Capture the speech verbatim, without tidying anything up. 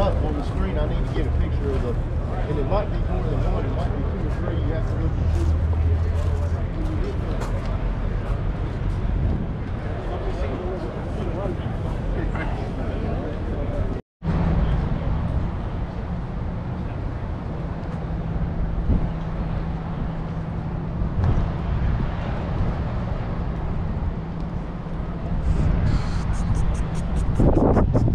up on the screen, I need to get a picture of the, and it might be more than one, it might be two or three, you have to look at two. Thank you.